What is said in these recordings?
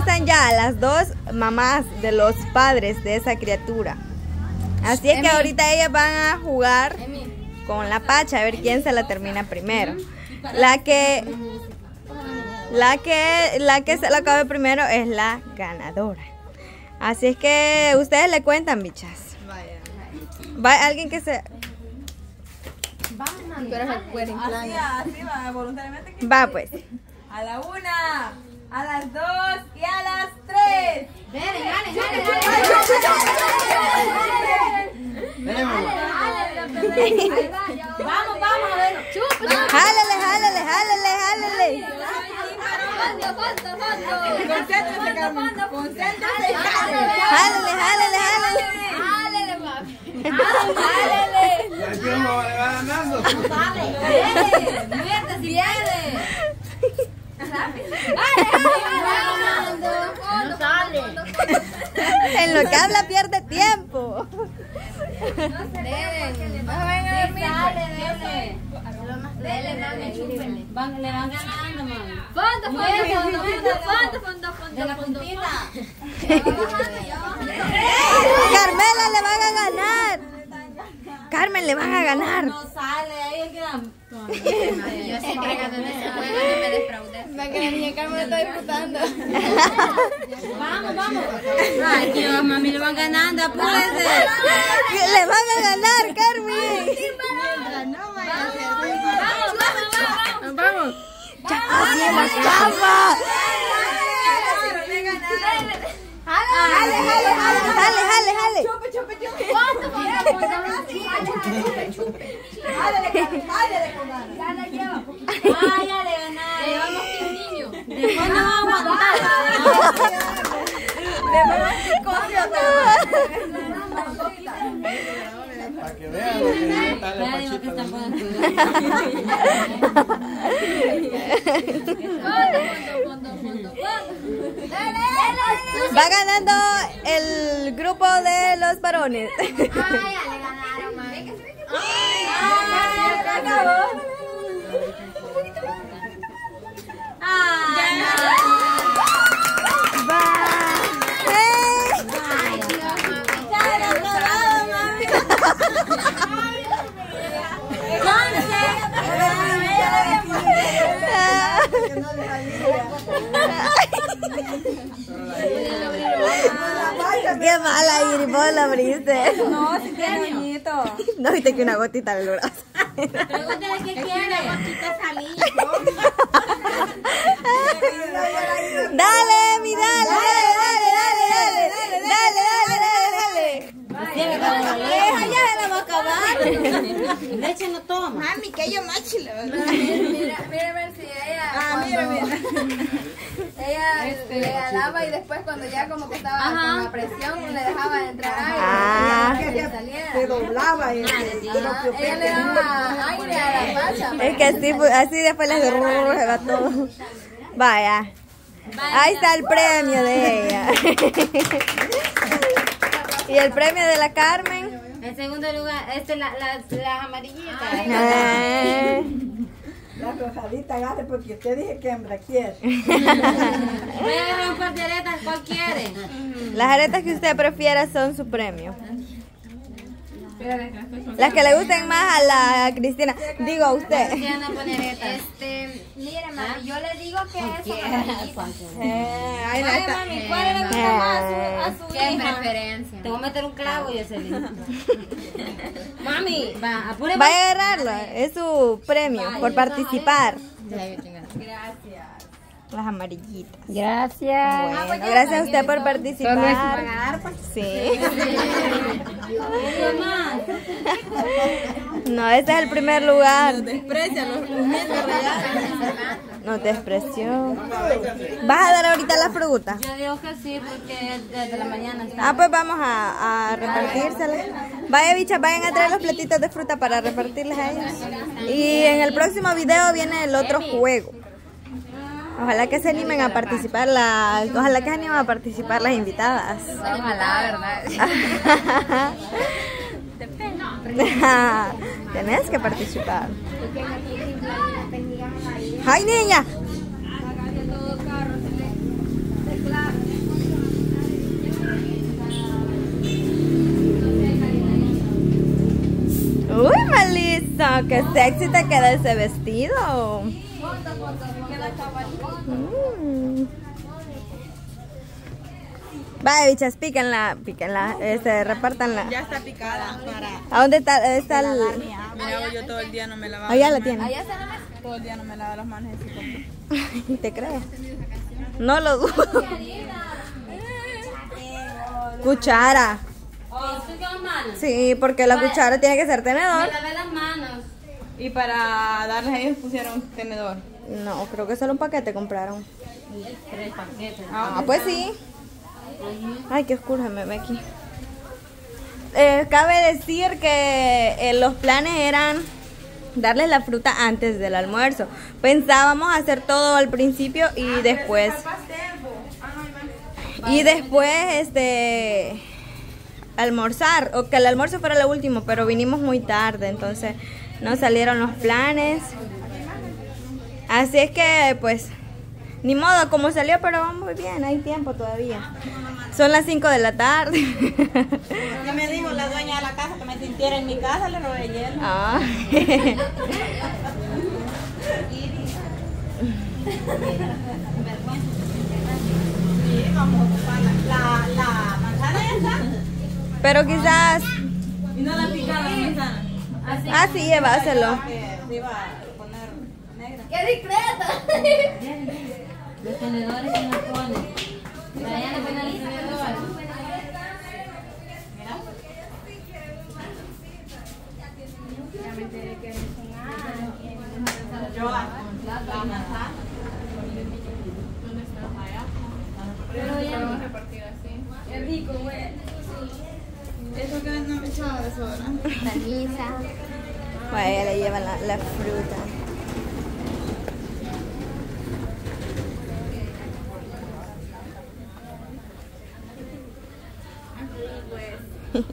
están ya las dos mamás de los padres de esa criatura. Así es que ahorita ellas van a jugar con la pacha, a ver quién se la termina primero. La que se la acabe primero es la ganadora. Así es que ustedes le cuentan, bichas. Vaya, alguien que se... Va pues. A la 1, a las 2 y a las 3. Vamos, a ver. Jálale. En lo que habla pierde tiempo. Carmela le van a ganar. Carmen le van a ganar. No sale, ahí es que yo siempre gano en ese juego, no me defraudes. La que la niña Carmen está disputando. Vamos. Ay, Dios, mami, le van ganando, apúrense. Le van a ganar, Carmen. Vamos. Así es la chapa. Jale. Chupe. Va ganando el grupo de los varones. Qué mala, Iri, vos la abriste. No, si tiene moñito. No viste que una gotita le logra. Pregúntale qué quiere. Gotita salí. Dale, mi dale. Ya la va a acabar. Leche no toma. Mami, que yo machi la verdad. Mira a ver si ella. Mira. Le alaba y después cuando ya como que estaba con la presión le dejaba entrar aire se doblaba y ella le daba aire a la pacha. Es que así después le va todo. Vaya, ahí está el premio de ella. Y el premio de la Carmen en segundo lugar, las amarillitas. La rojadita agarre porque usted dije que hembra quiere. Voy a agarrar un par de aretas, ¿cuál quiere? Las aretas que usted prefiera son su premio. Las que le gusten más a la Cristina. Digo a usted. Cristina pone aretas. Mire, mami, yo le digo que eso. Ay, mami, ¿cuál es la que más a su hija? ¿Qué preferencia? Te voy a meter un clavo y ese lindo. Mami, va a agarrarlo. Es su premio por participar. Gracias. Las amarillitas. Gracias. Bueno, gracias a usted por participar. ¿Solo es para ganar, pues? Sí. No, ese es el primer lugar. Nos desprecia, nos despreció. ¿Vas a dar ahorita la fruta? Yo digo que sí, porque desde la mañana está. Ah, pues vamos a repartírselas. Vaya, bichas, vayan a traer los platitos de fruta para repartirles a ellos. Y en el próximo video viene el otro juego. Ojalá que se animen a participar las invitadas. Ojalá, ¿verdad? Tenés que participar. ¡Ay, niña! qué sexy te queda ese vestido. Vaya, bichas, píquenla, píquenla, repártanla. Ya está picada. ¿A dónde está el...? Me hago yo todo el día, no me lavo. Allá la tiene. Todo el día no me lavo las manos. ¿Te crees? No lo dudo. Cuchara. Sí, porque la cuchara tiene que ser tenedor. Me lavé las manos. Y para darles a ellos pusieron tenedor. No, creo que solo un paquete compraron. 3 paquetes. Ah, pues sí. Ay, qué oscuro me ve aquí. Cabe decir que los planes eran darles la fruta antes del almuerzo. Pensábamos hacer todo al principio y después. Y después, almorzar. O que el almuerzo fuera lo último, pero vinimos muy tarde, entonces no salieron los planes. Así es que, pues, ni modo, como salió, pero va muy bien, hay tiempo todavía. Son las 5 de la tarde. Ya me dijo la dueña de la casa que me sintiera en mi casa, le robé hielo. Ah. La manzana ya está. Pero quizás... Y no la pica la manzana. Ah, sí, lléváselo. Se iba a poner negra. ¡Qué discreta! Los tenedores se nos ponen. Pero allá le ponen el tenedor. Mira. Ya me enteré que son áreas. Yo hago un plato. ¿Dónde está? Allá. Pero ya vamos a repartir así. Es rico, güey. Eso que no me echaba de sobra. La lisa. Pues ella le lleva la fruta.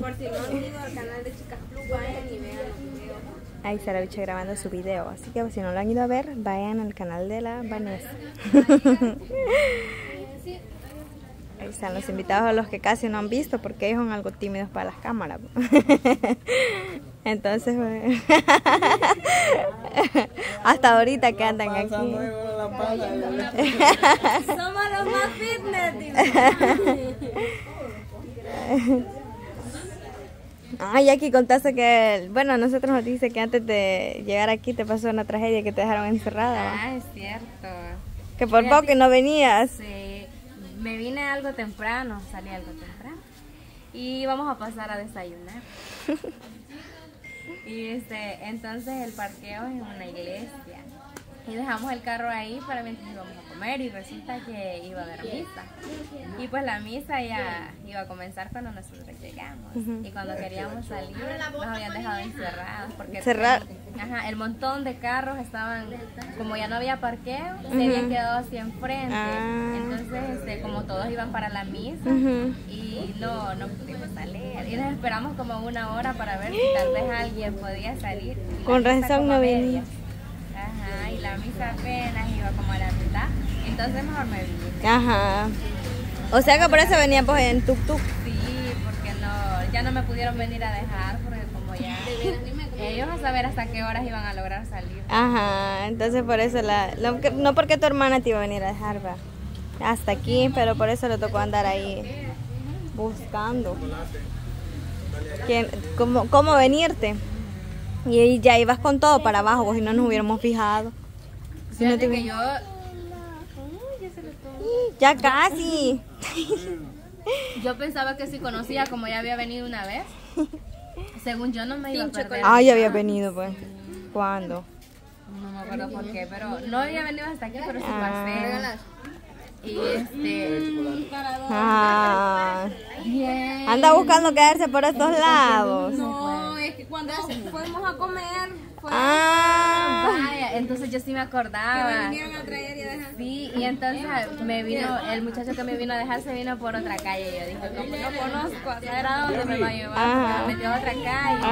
Por si no han ido al canal de Chicas Plus, vayan y vean los videos. Ahí está la bicha grabando su video, así que si no lo han ido a ver, vayan al canal de la Vanessa. Ahí están los invitados, a los que casi no han visto, porque ellos son algo tímidos para las cámaras. Entonces, bueno, hasta ahorita que andan aquí. Somos los más fitness, tío. Ay, aquí contaste que, bueno, a nosotros nos dice que antes de llegar aquí te pasó una tragedia, que te dejaron encerrada. Ah, es cierto. Que por poco no venías. Sí, me vine algo temprano, salí algo temprano. Y vamos a pasar a desayunar. Y entonces el parqueo es una iglesia. Y dejamos el carro ahí para mientras íbamos a comer, y resulta que iba a haber misa. Y pues la misa ya iba a comenzar cuando nosotros llegamos. Y cuando queríamos salir nos habían dejado encerrados. Porque el montón de carros estaban, como ya no había parqueo, se habían quedado así enfrente. Entonces como todos iban para la misa, y no pudimos salir. Y nos esperamos como una hora para ver si tal vez alguien podía salir. Con razón no venía. Ajá, y la misa apenas iba como a la mitad, entonces mejor me vine. Ajá. O sea que por eso venían pues en tuk-tuk. Sí, porque no, ya no me pudieron venir a dejar, porque como ya... Ellos a saber hasta qué horas iban a lograr salir. Ajá, entonces por eso no porque tu hermana te iba a venir a dejar, va. Hasta aquí, pero por eso le tocó andar ahí buscando. ¿Cómo venirte? Y ya ibas con todo para abajo, porque si no nos hubiéramos fijado. Si no te... que yo... Ya casi. Yo pensaba que si conocía, como ya había venido una vez, según yo no me iba a perder. Ah, ya había venido, pues. ¿Cuándo? No me acuerdo por qué, pero no había venido hasta aquí, pero sí pasé. Y anda buscando quedarse por estos lados. No, es que cuando fuimos a comer vaya, entonces yo sí me acordaba que me vinieron a traer y a dejar. Sí, y entonces me vino, el muchacho que me vino a dejar se vino por otra calle. Yo dije, como no conozco, a saber a dónde me va a llevar. Me metió a otra calle.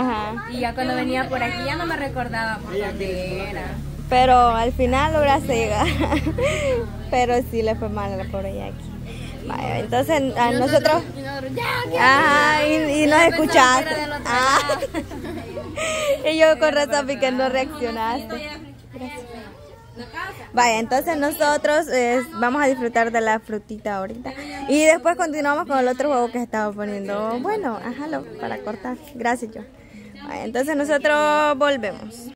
Y ya cuando venía por aquí ya no me recordaba por dónde era. Pero al final lograste llegar. Pero sí le fue mal a la pobre Jackie. Vaya, entonces a nosotros... Y nos escuchaste. Y yo con razón vi que no reaccionaste. Vaya, entonces nosotros vamos a disfrutar de la frutita ahorita. Y después continuamos con el otro juego que estaba poniendo. Bueno, ajalo, para cortar. Gracias, yo. Vaya, entonces nosotros volvemos.